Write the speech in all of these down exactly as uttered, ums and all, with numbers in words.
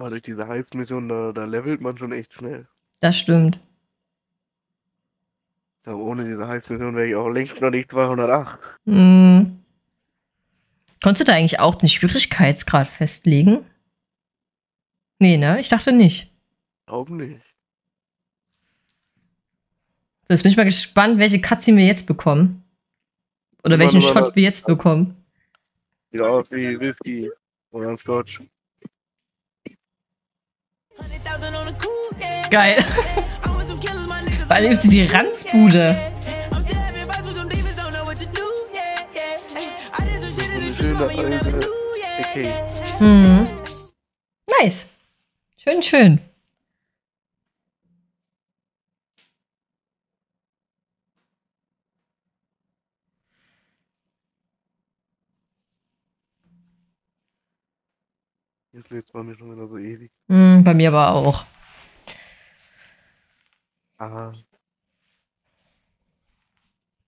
Mal durch diese Hypes-Mission, da, da levelt man schon echt schnell. Das stimmt. Ja, ohne diese Hypes-Mission wäre ich auch längst noch nicht zweihundertacht. Mhm. Konntest du da eigentlich auch den Schwierigkeitsgrad festlegen? Nee, ne? Ich dachte nicht. Ich glaube nicht. So, jetzt bin ich mal gespannt, welche Cutscene wir jetzt bekommen. Oder ich welchen Shot wir jetzt bekommen. Sieht aus wie Whisky oder ein Scotch. Geil. Vor allem ist die Ranzbude. Okay. Mhm. Nice. Schön, schön. Jetzt lädt es bei mir schon wieder so ewig. Mm, bei mir war auch. Aha.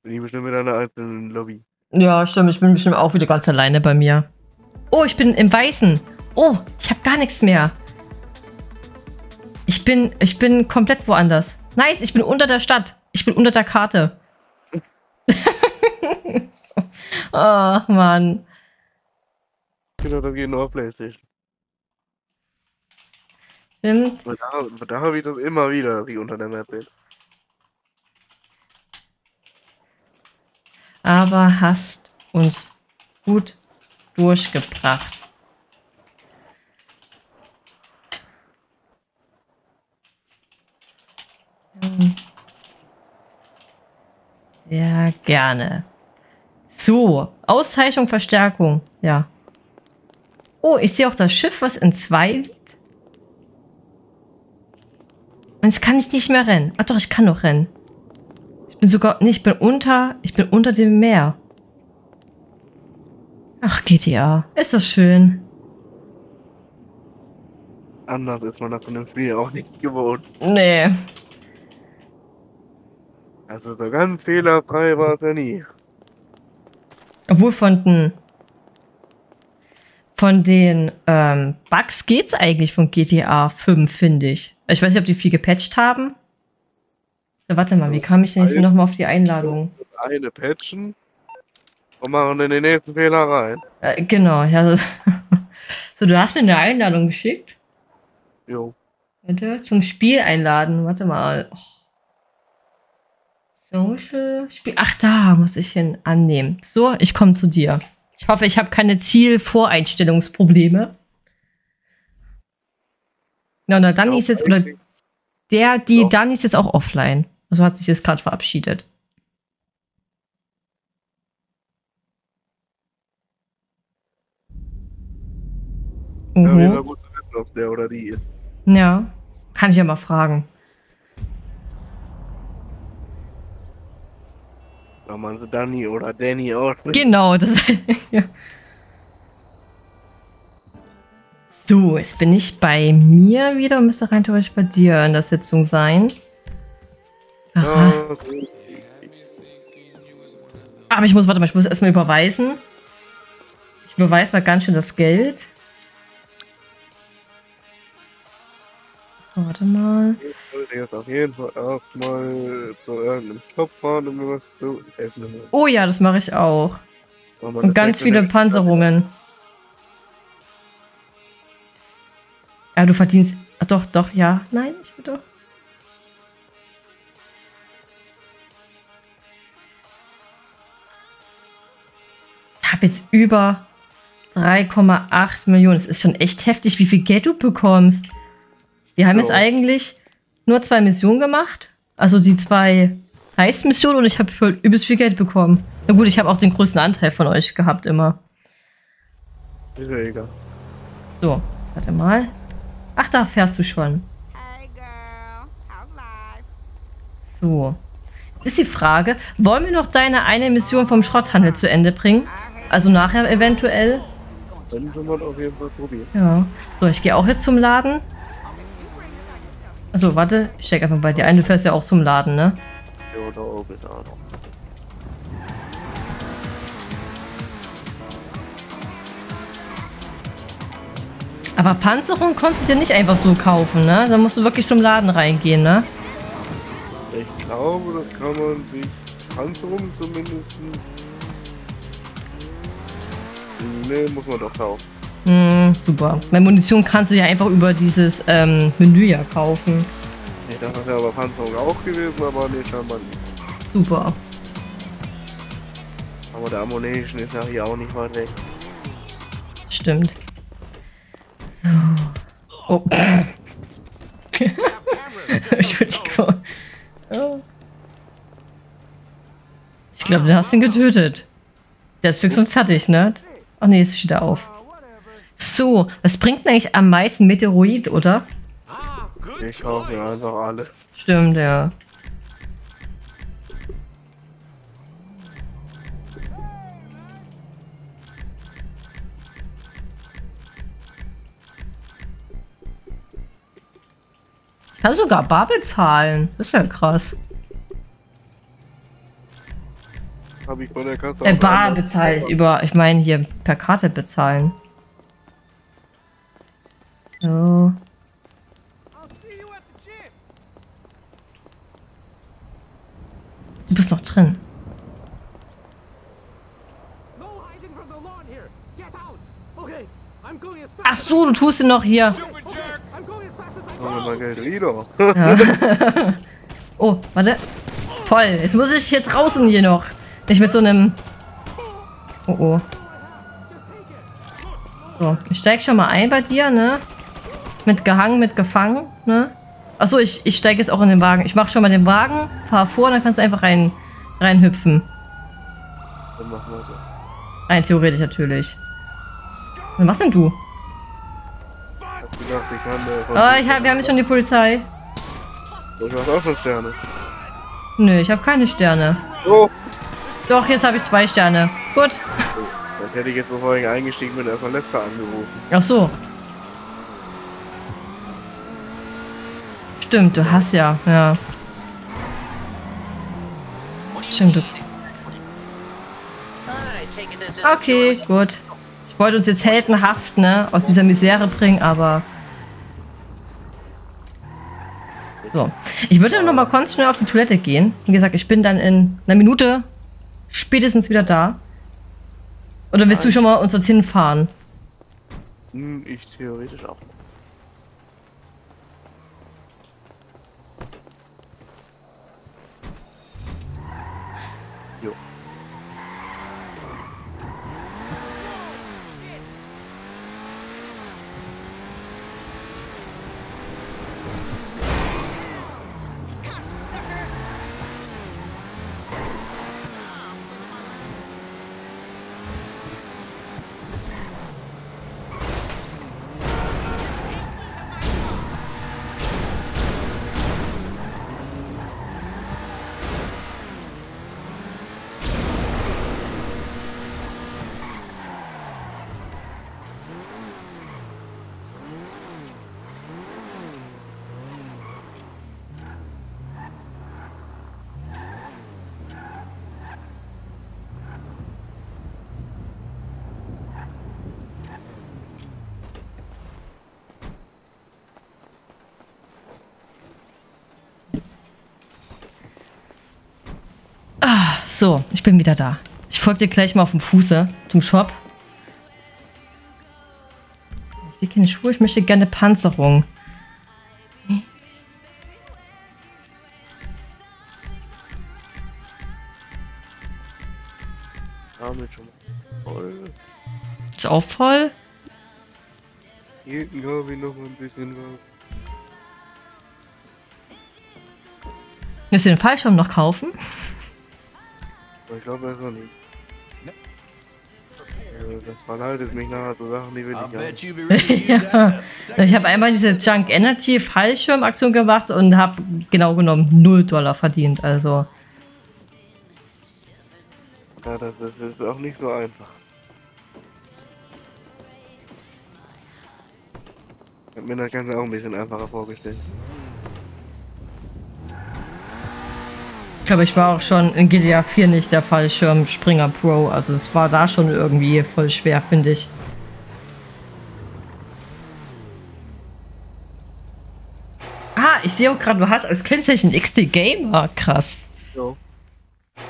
Bin ich bestimmt wieder in einer einzelnen Lobby. Ja, stimmt. Ich bin bestimmt auch wieder ganz alleine bei mir. Oh, ich bin im Weißen. Oh, ich habe gar nichts mehr. Ich bin, ich bin komplett woanders. Nice, ich bin unter der Stadt. Ich bin unter der Karte. So. Ach, Mann. Genau, da geht nur auf PlayStation. Stimmt. Aber da, da habe ich das immer wieder, dass ich unter der Map bin. Aber hast uns gut durchgebracht. Sehr gerne. So, Auszeichnung, Verstärkung. Ja. Oh, ich sehe auch das Schiff, was in zwei liegt. Und jetzt kann ich nicht mehr rennen. Ach doch, ich kann noch rennen. Ich bin sogar... Nee, ich bin unter... Ich bin unter dem Meer. Ach, G T A. Ist das schön. Anders ist man das von dem Spiel auch nicht gewohnt. Nee. Also so ganz fehlerfrei war es ja nie. Obwohl von den... Von den ähm, Bugs geht's eigentlich von G T A fünf, finde ich. Ich weiß nicht, ob die viel gepatcht haben. Warte mal, wie kam ich denn jetzt nochmal auf die Einladung? Das eine patchen und machen in den nächsten Fehler rein. Äh, genau, ja. So, so, du hast mir eine Einladung geschickt? Jo. Warte, zum Spiel einladen, warte mal. Oh. Social Spiel, ach da muss ich ihn annehmen. So, ich komme zu dir. Ich hoffe, ich habe keine Zielvoreinstellungsprobleme. Na, na, dann ist jetzt, oder der, die, dann ist jetzt auch offline. Also hat sich jetzt gerade verabschiedet. Mhm. Ja, wäre gut zu wissen, ob der oder die ist. Ja, kann ich ja mal fragen. Kann man so Danny oder Danny auch. Genau, das. Ja. So, jetzt bin ich bei mir wieder und müsste rein theoretisch bei dir in der Sitzung sein. Aha. Aber ich muss, warte mal, ich muss erstmal überweisen. Ich überweise mal ganz schön das Geld. So, warte mal. Ich sollte jetzt auf jeden Fall erstmal zu irgendeinem Shop fahren, um was zu essen. Oh ja, das mache ich auch. Und ganz viele Panzerungen. Ja, du verdienst... Ach, doch, doch, ja. Nein, ich will doch... Ich habe jetzt über drei Komma acht Millionen. Es ist schon echt heftig, wie viel Geld du bekommst. Wir haben oh. jetzt eigentlich nur zwei Missionen gemacht. Also die zwei Heist-Missionen und ich habe übelst viel Geld bekommen. Na gut, ich habe auch den größten Anteil von euch gehabt immer. Ist ja egal. So, warte mal. Ach, da fährst du schon. So. Jetzt ist die Frage, wollen wir noch deine eine Mission vom Schrotthandel zu Ende bringen? Also nachher eventuell? Dann kann man auf jeden Fall probieren. Ja. So, ich gehe auch jetzt zum Laden. Also warte, ich steck einfach bei dir ein. Du fährst ja auch zum Laden, ne? Ja, da auch ist auch noch. Aber Panzerung konntest du dir nicht einfach so kaufen, ne? Da musst du wirklich zum Laden reingehen, ne? Ich glaube, das kann man sich Panzerung zumindest... Nee, muss man doch kaufen. Hm, super. Bei Munition kannst du ja einfach über dieses ähm, Menü ja kaufen. Ich dachte, das wäre aber Panzerung auch gewesen, aber nee, scheinbar nicht. Super. Aber der Ammunition ist ja hier auch nicht weit weg. Stimmt. So. Oh. Entschuldigung. Oh. Ich glaube, du hast ihn getötet. Der ist fix und fertig, ne? Ach nee, jetzt steht er auf. So, was bringt denn eigentlich am meisten Meteoroid, oder? Ich kaufe ja einfach alle. Stimmt, ja. Ich kann sogar bar bezahlen. Das ist ja krass. Hab ich bei der Kasse äh, bar bezahlt über, ich meine hier per Karte bezahlen. So. Du bist noch drin. Ach so, du tust ihn noch hier. Ja. Oh, warte. Toll, jetzt muss ich hier draußen hier noch. Nicht mit so einem... Oh, oh. So, ich steig schon mal ein bei dir, ne? Mit gehangen, mit gefangen, ne? Achso, ich, ich steig jetzt auch in den Wagen. Ich mach schon mal den Wagen, fahr vor, dann kannst du einfach rein, reinhüpfen. Dann machen wir so. Rein theoretisch natürlich. Was machst denn du? Oh, ich hab, wir haben jetzt schon die Polizei. Ich hab auch schon Sterne. Nö, ich habe keine Sterne. Oh. Doch, jetzt habe ich zwei Sterne. Gut. Das hätte ich jetzt, bevor ich eingestiegen bin, einfach Lester angerufen. Ach so. Stimmt, du hast ja, ja. Stimmt, du. Okay, gut. Ich wollte uns jetzt heldenhaft, ne, aus dieser Misere bringen, aber... So. Ich würde dann nochmal ganz schnell auf die Toilette gehen. Wie gesagt, ich bin dann in einer Minute spätestens wieder da. Oder willst Nein. du schon mal uns dorthin fahren? Ich theoretisch auch. Jo. So, ich bin wieder da. Ich folge dir gleich mal auf dem Fuße zum Shop. Ich will keine Schuhe, ich möchte gerne Panzerung. Hm. Ist auch voll? Hier hinten habe ich noch mal ein bisschen was. Müsst ihr den Fallschirm noch kaufen? Ich glaube erstmal nicht. Also das verleitet mich nachher so Sachen, die will ich haben. Ja. Ich habe einmal diese Junk Energy Fallschirm-Aktion gemacht und habe genau genommen null Dollar verdient. Also. Ja, das ist, das ist auch nicht so einfach. Ich habe mir das Ganze auch ein bisschen einfacher vorgestellt. Ich glaube, ich war auch schon in G T A vier nicht der Fallschirmspringer Pro. Also es war da schon irgendwie voll schwer, finde ich. ich sehe auch gerade, du hast als Kennzeichen X T Gamer. Krass. Jo. Ich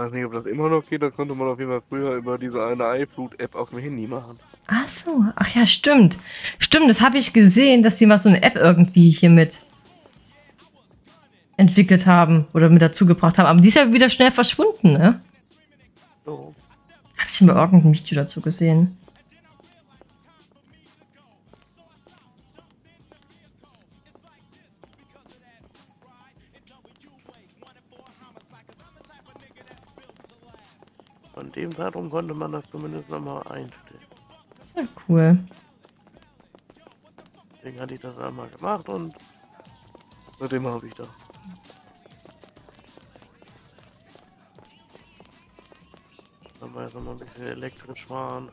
weiß nicht, ob das immer noch geht, das konnte man auf jeden Fall früher über diese eine iFood-App auf dem Handy machen. Ach so, ach ja, stimmt. Stimmt, das habe ich gesehen, dass die mal so eine App irgendwie hier mit entwickelt haben oder mit dazu gebracht haben. Aber die ist ja wieder schnell verschwunden, ne? So. Hatte ich mal irgendein Video dazu gesehen. Von dem Datum konnte man das zumindest nochmal einstellen. Ja, cool. Deswegen hatte ich das einmal gemacht und seitdem habe ich das. Dann war jetzt nochmal ein bisschen elektrisch fahren.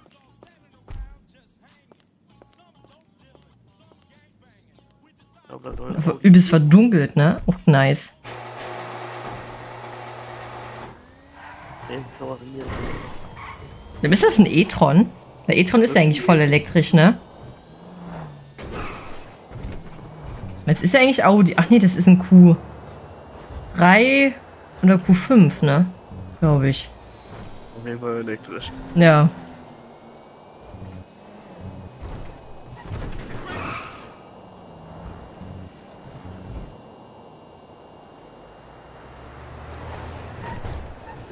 Ich glaub, das soll aber übelst verdunkelt, ne? Auch nice. Dann ist das ein e-tron? Der e-tron ist ja eigentlich voll elektrisch, ne? Jetzt ist ja eigentlich Audi. Ach nee, das ist ein Q drei oder Q fünf, ne? Glaube ich. Auf jeden Fall elektrisch. Ja.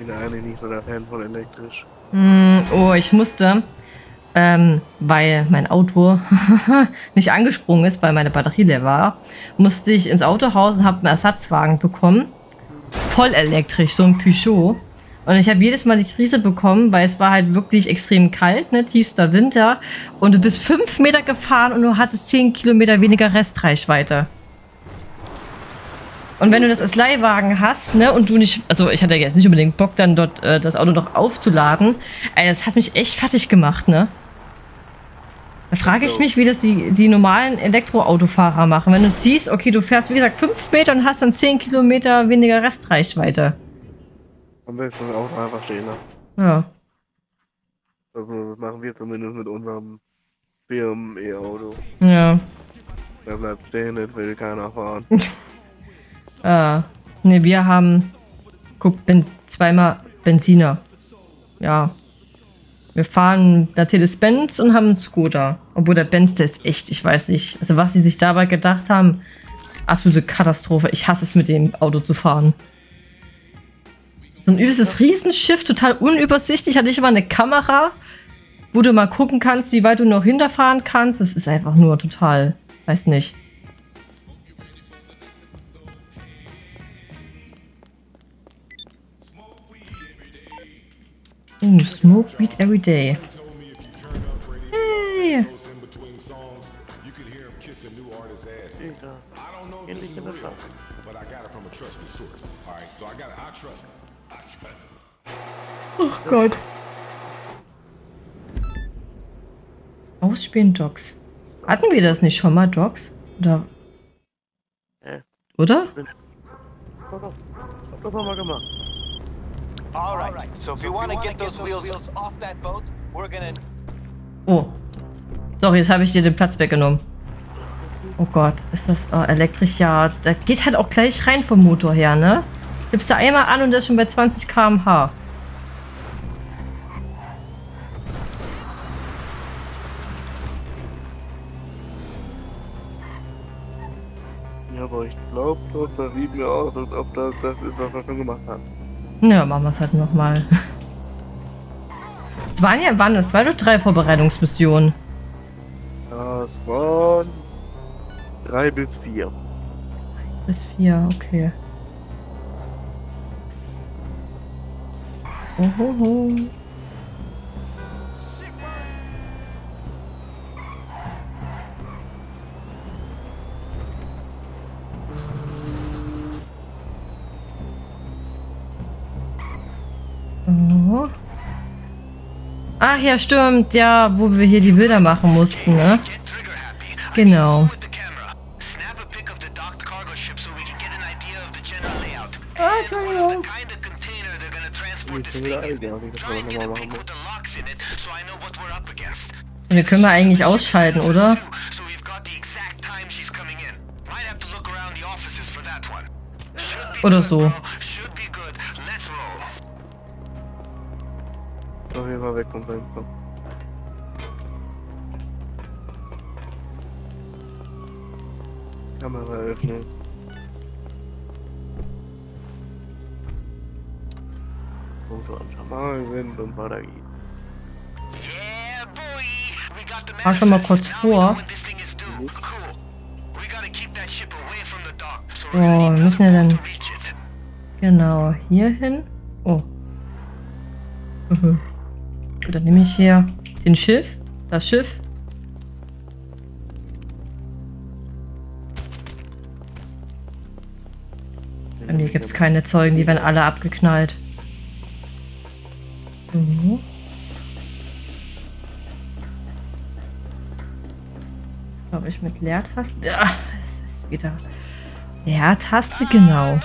Eigentlich nicht so der Fan von elektrisch. Mm, oh, ich musste, ähm, weil mein Auto nicht angesprungen ist, weil meine Batterie leer war, musste ich ins Autohaus und habe einen Ersatzwagen bekommen. Voll elektrisch, so ein Peugeot. Und ich habe jedes Mal die Krise bekommen, weil es war halt wirklich extrem kalt, ne, tiefster Winter. Und du bist fünf Meter gefahren und du hattest zehn Kilometer weniger Restreichweite. Und wenn du das als Leihwagen hast, ne, und du nicht, also ich hatte jetzt nicht unbedingt Bock, dann dort äh, das Auto noch aufzuladen, ey, das hat mich echt fertig gemacht, ne. Da frage ich mich, wie das die, die normalen Elektroautofahrer machen. Wenn du siehst, okay, du fährst, wie gesagt, fünf Meter und hast dann zehn Kilometer weniger Restreichweite. Dann willst du das Auto einfach stehen, ne? Ja. Also, das machen wir zumindest mit unserem Firmen-E-Auto. Ja. Da bleibt stehen, das will keiner fahren. Ah, ne, wir haben, guck, ben, zweimal Benziner. Ja. Wir fahren Mercedes-Benz und haben einen Skoda. Obwohl der Benz, der ist echt, ich weiß nicht. Also was sie sich dabei gedacht haben, absolute Katastrophe. Ich hasse es, mit dem Auto zu fahren. So ein übelstes Riesenschiff, total unübersichtlich. Hatte ich immer eine Kamera, wo du mal gucken kannst, wie weit du noch hinterfahren kannst. Das ist einfach nur total, weiß nicht. Oh, smoke weed every day. Hey! Ach Gott. Ausspielen, Docs. Hatten wir das nicht schon mal, Docs? Oder? Oder? Hab das nochmal gemacht. Oh. Sorry, jetzt habe ich dir den Platz weggenommen. Oh Gott, ist das oh, elektrisch? Ja, da geht halt auch gleich rein vom Motor her, ne? Gibst du einmal an und der ist schon bei zwanzig Kilometer pro Stunde. Ja, aber ich glaube, das sieht mir aus, als ob das das ist, was wir schon gemacht haben. Ja, machen wir es halt nochmal. Es waren ja, waren es zwei oder drei Vorbereitungsmissionen? Ja, es waren drei bis vier. Bis vier, okay. Ohoho. Ach ja, stimmt, ja, wo wir hier die Bilder machen mussten, ne? Genau. Ah, Entschuldigung. Wir können wir eigentlich ausschalten, oder? Oder so. So, hier war weg und reinkommen. Kamera öffnen. Foto anschauen. Wir sind im Paradies. Fahr schon mal kurz vor. Oh, wir müssen ja dann genau hier hin. Oh. Mhm. Gut, dann nehme ich hier den Schiff. Das Schiff. Und hier gibt es keine Zeugen, die werden alle abgeknallt. Mhm. Das glaube ich mit Leertaste. Ja, es ist wieder. Leertaste, genau.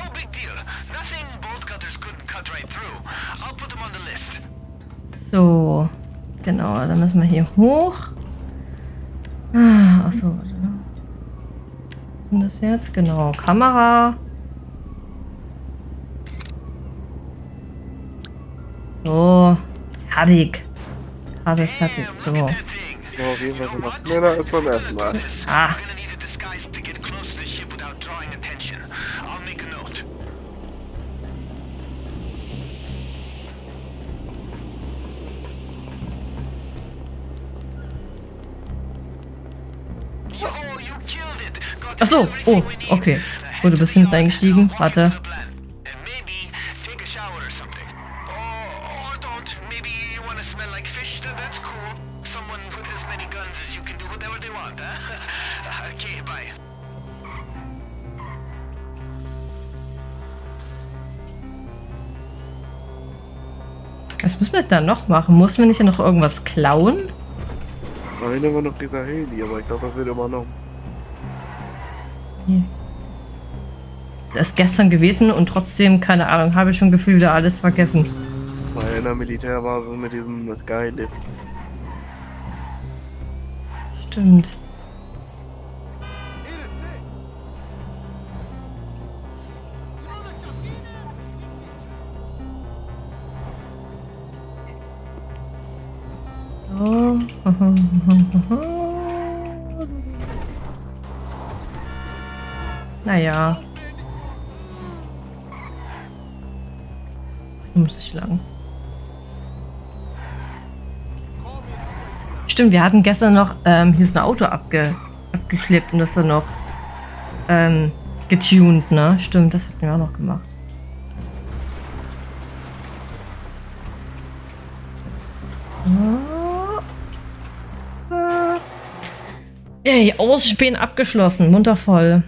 So, genau, dann müssen wir hier hoch. Ah, achso, warte. Und das jetzt? Genau, Kamera. So, fertig. Kabel fertig, so. So, wie wir das machen. Schneller ist beim ersten Mal. Ah. Ach so, oh, okay. Oh, du bist hinten eingestiegen. Warte. Was müssen wir dann noch machen? Muss man nicht noch irgendwas klauen? Nein, immer noch dieser Heli, aber ich glaube, das wird immer noch. Das ist gestern gewesen und trotzdem, keine Ahnung, habe ich schon Gefühl wieder alles vergessen. Bei einer Militärbasis mit diesem Skylift. Stimmt. Oh. Naja. Muss ich lang. Stimmt, wir hatten gestern noch, ähm, hier ist ein Auto abge abgeschleppt und das dann noch ähm, getuned, ne? Stimmt, das hatten wir auch noch gemacht. Ey, Ausspähen abgeschlossen, munter voll.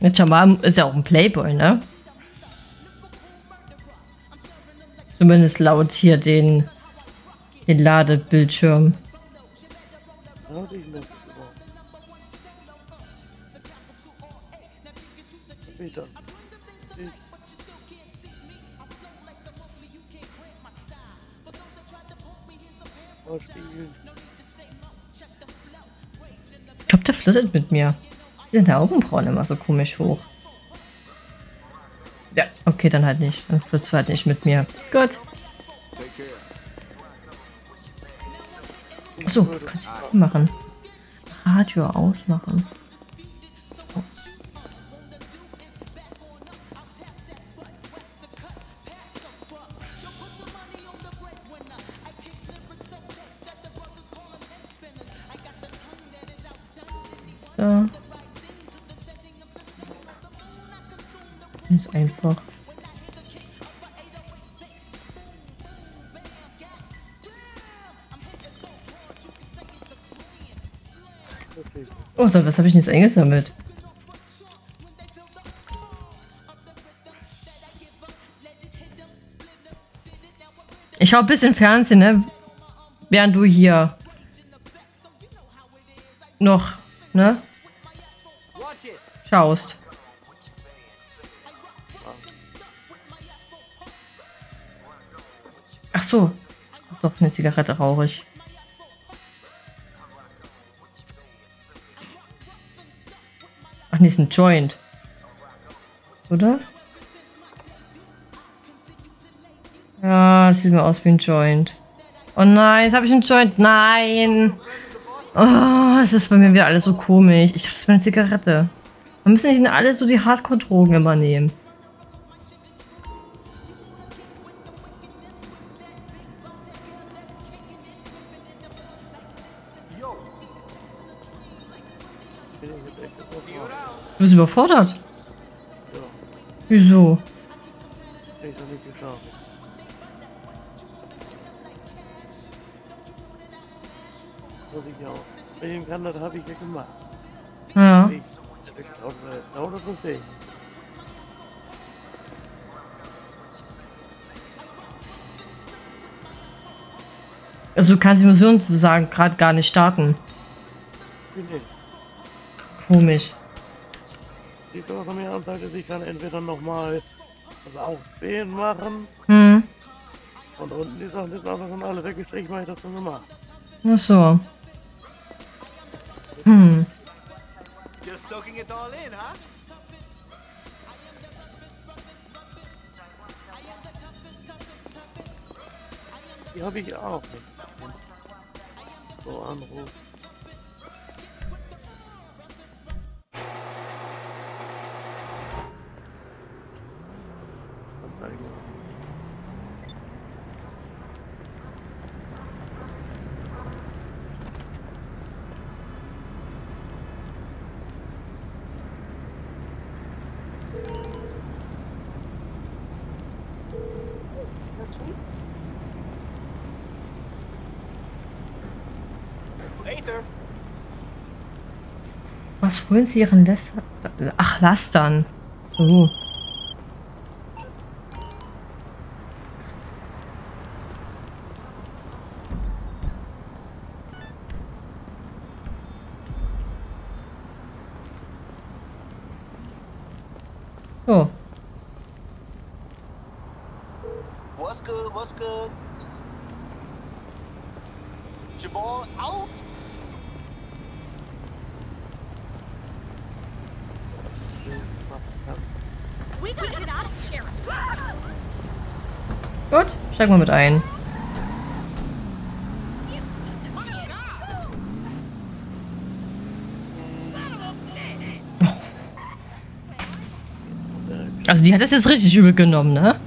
Der Jamal ist ja auch ein Playboy, ne? Zumindest laut hier den, den Ladebildschirm. Ich glaube, der flirtet mit mir. Sind der Augenbrauen immer so komisch hoch? Ja, okay, dann halt nicht. Dann flirtst du halt nicht mit mir. Gut. So, was kann ich jetzt hier machen? Radio ausmachen. Oh. So. Ist einfach. Oh, so, was habe ich denn jetzt eingesammelt? Ich schaue ein bisschen Fernsehen, ne? Während du hier noch, ne? Schaust. Ach so. Doch, eine Zigarette rauche ich. Ach nee, ist ein Joint. Oder? Ja, das sieht mir aus wie ein Joint. Oh nein, jetzt habe ich einen Joint. Nein! Oh, es ist bei mir wieder alles so komisch. Ich dachte, das wäre eine Zigarette. Man müssen nicht alle so die Hardcore-Drogen immer nehmen. Du bist überfordert? Ja. Wieso? Ich hab nicht geschlafen. Muss ich ja auch. Mit dem Kanal habe ich ja gemacht. Ja. Ich glaube, das muss ich. Also du kannst die Mission sozusagen gerade gar nicht starten. Bitte. Komisch. Siehst du, was an mir anzeigt? Ich kann entweder nochmal also auch zehn machen. Hm. Und unten die Sachen sind einfach schon alle weggestrichen, weil ich das schon gemacht. Ach so. Hm. Die habe ich auch nicht. So, Anruf. Was holen sie ihren Lästern? Ach, Lastern. So. So. What's good, what's good? Jabal out. Gut, steig mal mit ein. Also die hat das jetzt richtig übel genommen, ne?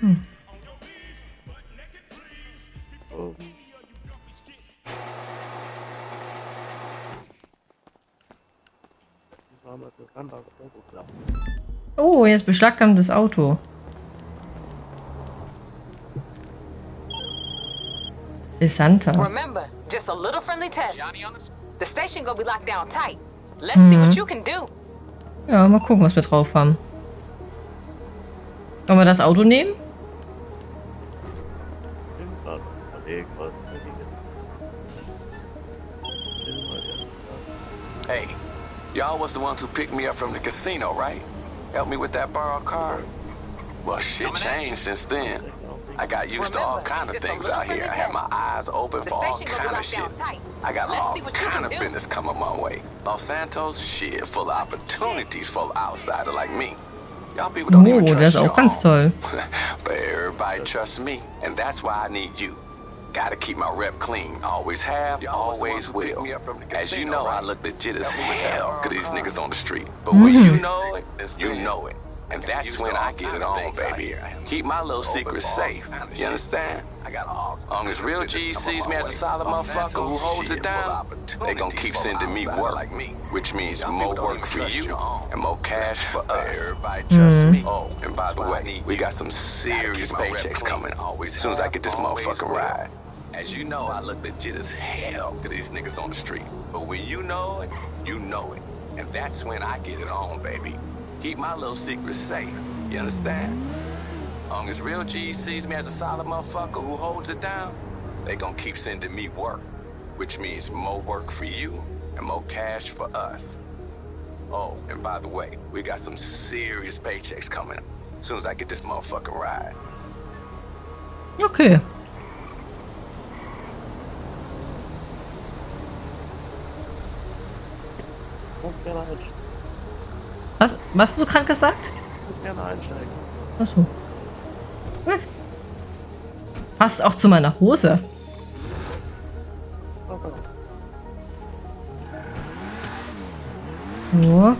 Hm. Oh. Oh, jetzt beschlagnahmt das Auto. Santa. Remember, just a little friendly test. The station gonna be locked down tight. Let's see what you can do. Ja, mal gucken, was wir drauf haben. Wollen wir das Auto nehmen? Hey, y'all was the ones who picked me up from the casino, right? Help me with that borrowed car. Well, shit changed since then. I got used Remember, to all kind of things out here. I had my eyes open the for all kind of shit. I got Let's all kind of do. business coming my way. Los Santos, shit, full of opportunities for an outsider like me. Y'all people don't oh, even trust y'all. But everybody trusts me, and that's why I need you. Gotta keep my rep clean. Always have, always will. As you know, I look legit as hell to these niggas on the street. But when you know it, you know it. And that's when I get it on, baby. Keep my little secrets safe. You understand? Long as real G sees me as a solid motherfucker who holds it down, they gonna keep sending me work, which means more work for you and more cash for us. Mm. Oh, and by the way, we got some serious paychecks coming. As soon as I get this motherfucking ride. As you know, I look legit as hell to these niggas on the street. But when you know it, you know it. And that's when I get it on, baby. Keep my little secrets safe. You understand? Long as real G sees me as a solid motherfucker who holds it down, they gonna keep sending me work, which means more work for you and more cash for us. Oh, and by the way, we got some serious paychecks coming up. As soon as I get this motherfucking ride. Okay. Was, was hast du gerade gesagt? Ich würde gerne einsteigen. Achso. Was? Passt auch zu meiner Hose. Nur.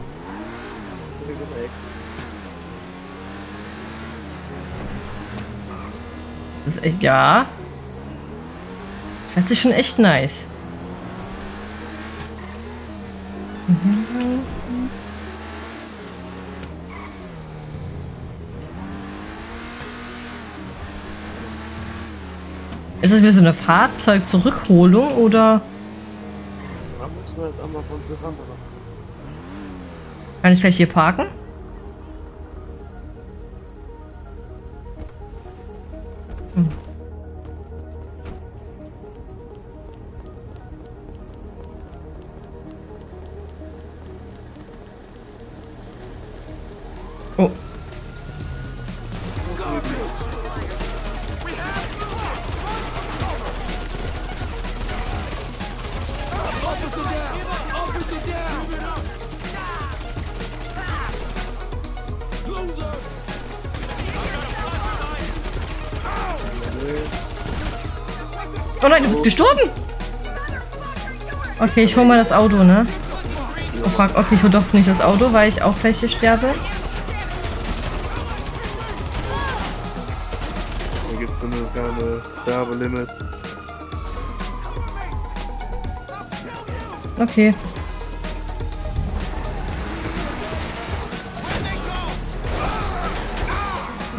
Das ist echt, ja. Das fährt sich schon echt nice. Mhm. Ist es wie so eine Fahrzeugzurückholung oder? Da müssen wir jetzt einmal von das andere. Kann ich gleich hier parken? Hm. Oh. Oh nein, du bist gestorben! Okay, ich hol mal das Auto, ne? Oh fuck, okay, ich hol doch nicht das Auto, weil ich auch gleich hier sterbe. Hier gibt es keine Sterbelimit. Okay.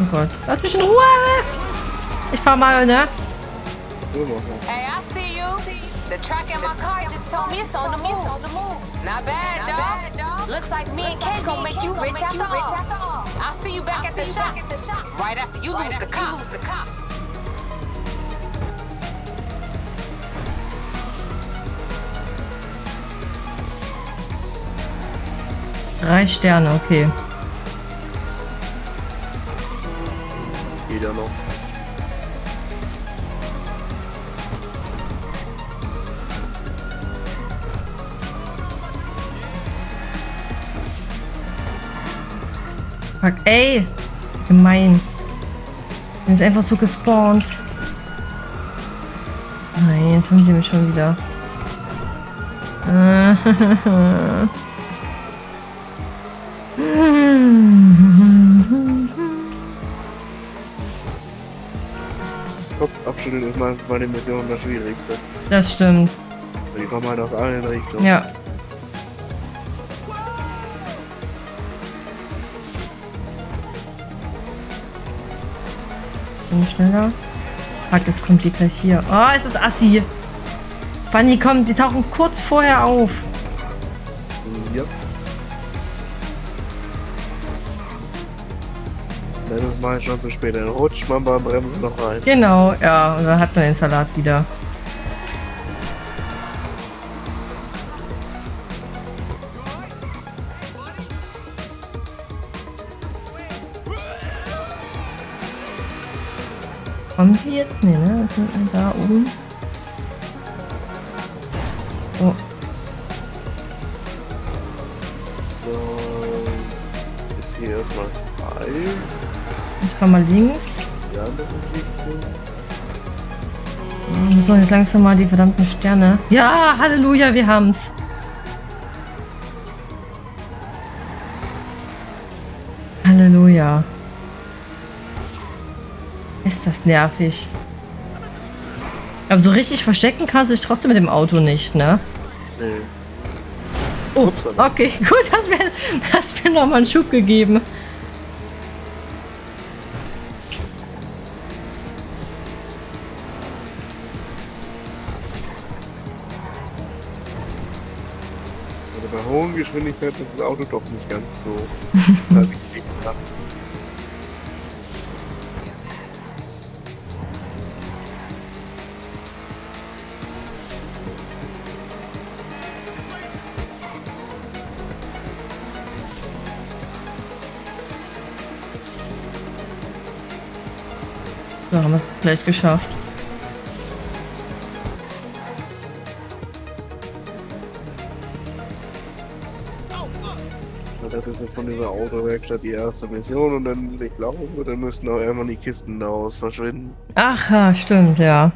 Oh Gott, lass mich in Ruhe! Ich fahr mal, ne? Hey, I see you. The truck and my car just told me it's on the move. Not bad, y'all. Looks like me and Kate gonna make you rich after all. I'll see you back at the shop. Right after you lose the cops. Drei Sterne, okay. Jeder noch. Ey, gemein. Die sind einfach so gespawnt. Nein, jetzt haben sie mich schon wieder. Kopf abschütteln ist meistens bei den Missionen das Schwierigste. Das stimmt. Die kommen halt aus allen Richtungen. Ja. Schneller. Fuck, jetzt kommt die gleich hier. Oh, es ist assi. Wann die kommen, die tauchen kurz vorher auf. Ja. Wenn es mal schon zu spät, dann rutscht man beim Bremsen noch rein. Genau, ja, und dann hat man den Salat wieder. Kommen die jetzt? Nee, ne? Was sind denn da oben? Oh. Dann ist hier erstmal frei. Ich fahr mal links. Ja, wir müssen jetzt langsam mal die verdammten Sterne. Ja, Halleluja, wir haben's. Halleluja. Ist das nervig. Aber so richtig verstecken kannst du dich trotzdem mit dem Auto nicht, ne? Nee. Oh, okay, gut, hast mir, hast mir nochmal einen Schub gegeben. Also bei hohen Geschwindigkeiten ist das Auto doch nicht ganz so... So, haben wir es gleich geschafft. Das ist jetzt von dieser Autowerkstatt die erste Mission und dann, ich glaube, dann müssten auch irgendwann die Kisten daraus verschwinden. Aha, stimmt, ja.